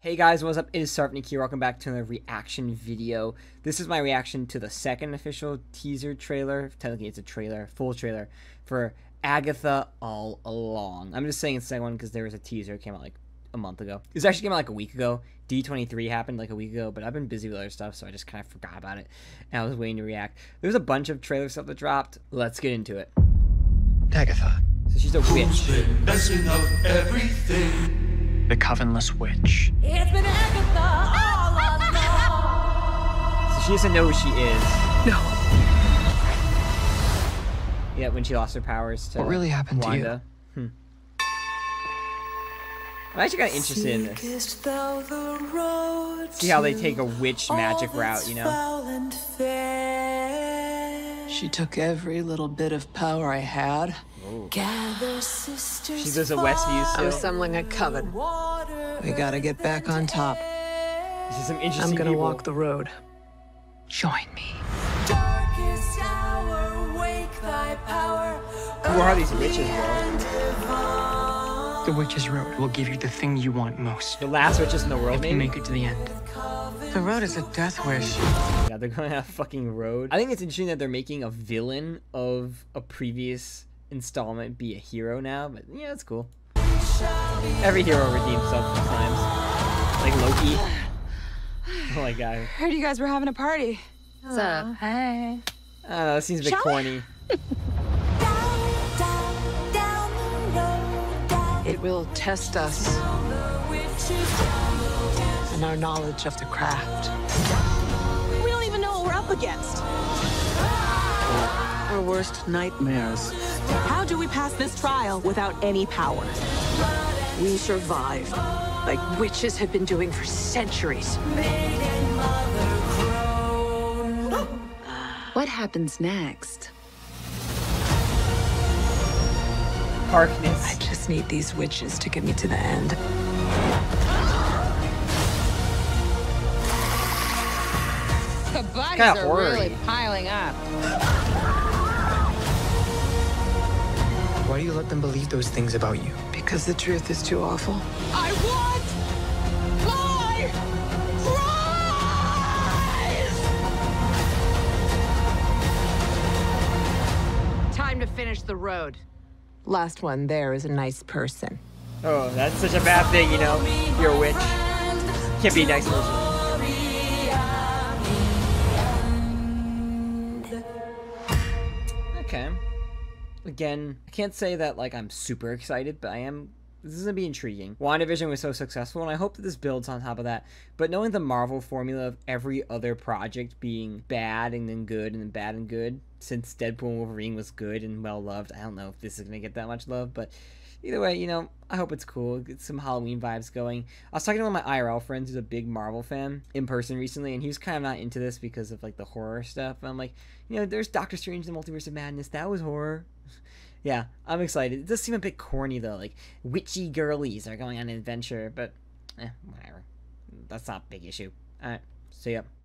Hey guys, what's up? It is Sarfnic here. Welcome back to another reaction video. This is my reaction to the second official teaser trailer. Technically, it's a trailer, full trailer, for Agatha All Along. I'm just saying it's the second one because there was a teaser that came out like a month ago. This actually came out like a week ago. D23 happened like a week ago, but I've been busy with other stuff, so I just kind of forgot about it, and I was waiting to react. There's a bunch of trailer stuff that dropped. Let's get into it. Agatha. So she's a witch. Who's been messing up everything? The Covenless Witch. It's been Agatha all along. So she doesn't know who she is. No. Yeah, when she lost her powers to Wanda. What really happened to you? I'm actually kind of interested in this. See how they take a witch magic route, you know? She took every little bit of power I had. Oh. She goes to Westview. So I'm assembling a coven. We gotta get back on top. This is some interesting. I'm gonna walk the road. Join me. Darkest hour, wake thy power. Who are these witches, bro? The witch's road will give you the thing you want most. The last witches in the world, maybe? If you make it to the end. The road is a death wish. Yeah, they're gonna have fucking road. I think it's interesting that they're making a villain of a previous installment be a hero now, but yeah, it's cool. Every hero redeems himself sometimes, like Loki. Oh my god. Heard you guys were having a party. What's up? Hey. I don't know, it seems a bit corny. It will test us and our knowledge of the craft. We don't even know what we're up against. Our worst nightmares. How do we pass this trial without any power? We survive, like witches have been doing for centuries. What happens next? Darkness. I just need these witches to get me to the end. The bodies are really piling up. Why do you let them believe those things about you? Because the truth is too awful. I want my prize! Time to finish the road. Last one there is a nice person. Oh, that's such a bad thing, you know? You're a witch. Can't be a nice person. Again, I can't say that like I'm super excited, but I am. This is gonna be intriguing. WandaVision was so successful, and I hope that this builds on top of that. But knowing the Marvel formula of every other project being bad and then good and then bad and good, since Deadpool and Wolverine was good and well loved, I don't know if this is gonna get that much love, but either way, you know, I hope it's cool. Get some Halloween vibes going. I was talking to one of my IRL friends who's a big Marvel fan in person recently, and he was kind of not into this because of like the horror stuff. And I'm like, you know, there's Doctor Strange in the Multiverse of Madness. That was horror. Yeah, I'm excited. It does seem a bit corny though, like witchy girlies are going on an adventure, but whatever. That's not a big issue. All right, see ya.